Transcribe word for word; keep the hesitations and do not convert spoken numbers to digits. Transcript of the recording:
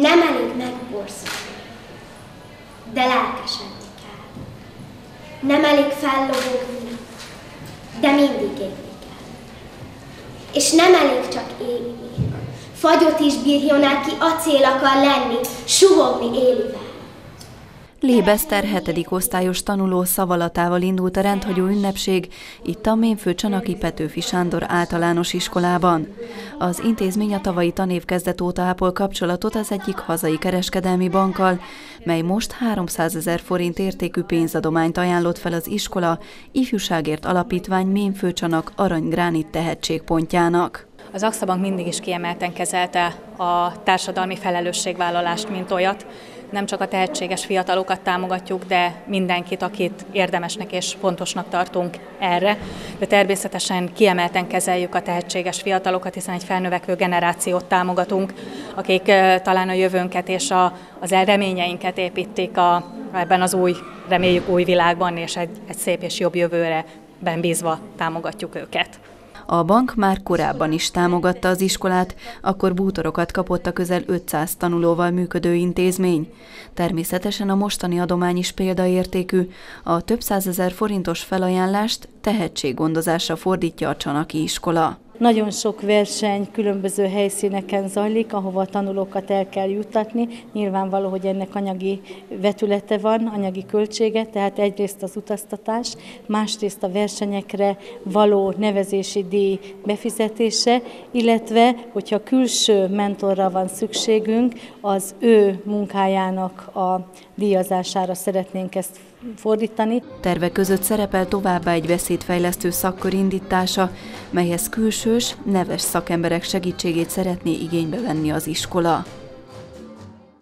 Nem elég megborzolni, de lelkesedni kell. Nem elég fellobogni, de mindig égni kell. És nem elég csak égni. Fagyot is bírjon el, ki acél akar lenni, suhogni élivel. Léb Eszter hetedik osztályos tanuló szavalatával indult a rendhagyó ünnepség itt a Ménfőcsanaki Petőfi Sándor általános iskolában. Az intézmény a tavalyi tanévkezdet óta ápol kapcsolatot az egyik hazai kereskedelmi bankkal, mely most háromszázezer forint értékű pénzadományt ajánlott fel az iskola Ifjúságért Alapítvány Ménfőcsanak arany-gránit tehetségpontjának. Az AXA-bank mindig is kiemelten kezelte a társadalmi felelősségvállalást, mint olyat. Nem csak a tehetséges fiatalokat támogatjuk, de mindenkit, akit érdemesnek és fontosnak tartunk erre. De természetesen kiemelten kezeljük a tehetséges fiatalokat, hiszen egy felnövekvő generációt támogatunk, akik talán a jövőnket és a, az reményeinket építik a, ebben az új, reméljük új világban, és egy, egy szép és jobb jövőre bízva támogatjuk őket. A bank már korábban is támogatta az iskolát, akkor bútorokat kapott a közel ötszáz tanulóval működő intézmény. Természetesen a mostani adomány is példaértékű, a több százezer forintos felajánlást tehetséggondozásra fordítja a csanaki iskola. Nagyon sok verseny különböző helyszíneken zajlik, ahova a tanulókat el kell juttatni. Nyilvánvaló, hogy ennek anyagi vetülete van, anyagi költsége, tehát egyrészt az utaztatás, másrészt a versenyekre való nevezési díj befizetése, illetve, hogyha külső mentorra van szükségünk, az ő munkájának a díjazására szeretnénk ezt fordítani. Terve között szerepel továbbá egy beszédfejlesztő szakkör indítása, melyhez külsős, neves szakemberek segítségét szeretné igénybe venni az iskola.